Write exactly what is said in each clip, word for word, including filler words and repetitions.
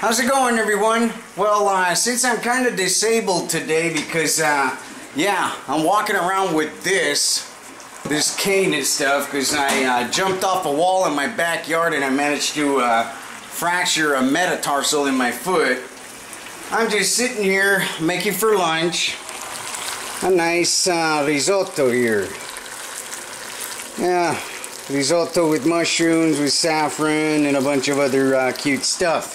How's it going, everyone? Well, uh, since I'm kind of disabled today because, uh, yeah, I'm walking around with this, this cane and stuff because I uh, jumped off a wall in my backyard and I managed to uh, fracture a metatarsal in my foot. I'm just sitting here making for lunch a nice uh, risotto here. Yeah, risotto with mushrooms, with saffron, and a bunch of other uh, cute stuff.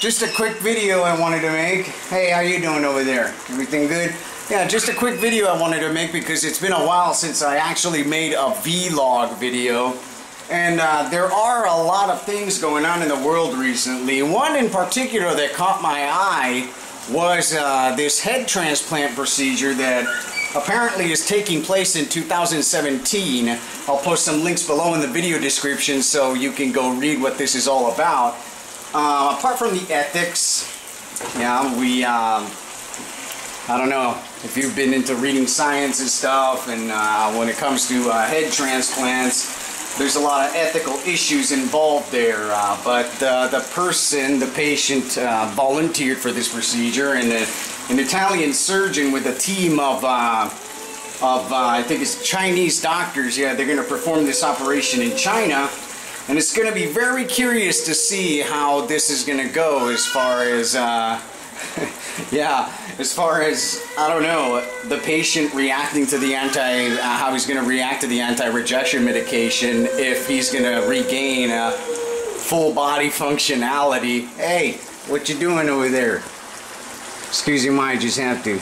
Just a quick video I wanted to make. Hey, how you doing over there? Everything good? Yeah, just a quick video I wanted to make because it's been a while since I actually made a vlog video. And uh, there are a lot of things going on in the world recently. One in particular that caught my eye was uh, this head transplant procedure that apparently is taking place in two thousand seventeen. I'll post some links below in the video description so you can go read what this is all about. Uh, apart from the ethics, yeah, we, um, I don't know if you've been into reading science and stuff, and uh, when it comes to uh, head transplants, there's a lot of ethical issues involved there, uh, but uh, the person, the patient, uh, volunteered for this procedure, and a, an Italian surgeon with a team of, uh, of uh, I think it's Chinese doctors. Yeah, they're going to perform this operation in China. And it's going to be very curious to see how this is going to go as far as, uh, yeah, as far as, I don't know, the patient reacting to the anti, uh, how he's going to react to the anti-rejection medication, if he's going to regain uh, full body functionality. Hey, what you doing over there? Excuse me, I just have to.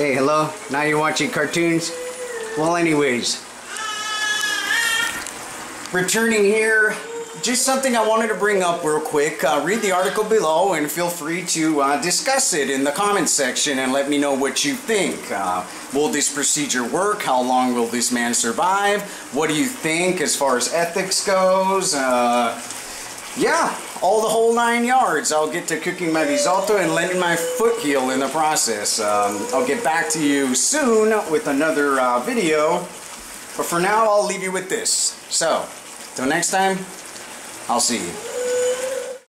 Hey, hello? Now you're watching cartoons? Well, anyways. Returning here, just something I wanted to bring up real quick. Uh, read the article below and feel free to uh, discuss it in the comments section and let me know what you think. Uh, will this procedure work? How long will this man survive? What do you think as far as ethics goes? Uh, yeah, all the whole nine yards. I'll get to cooking my risotto and letting my foot heal in the process. Um, I'll get back to you soon with another uh, video. But for now, I'll leave you with this. So, till next time, I'll see you.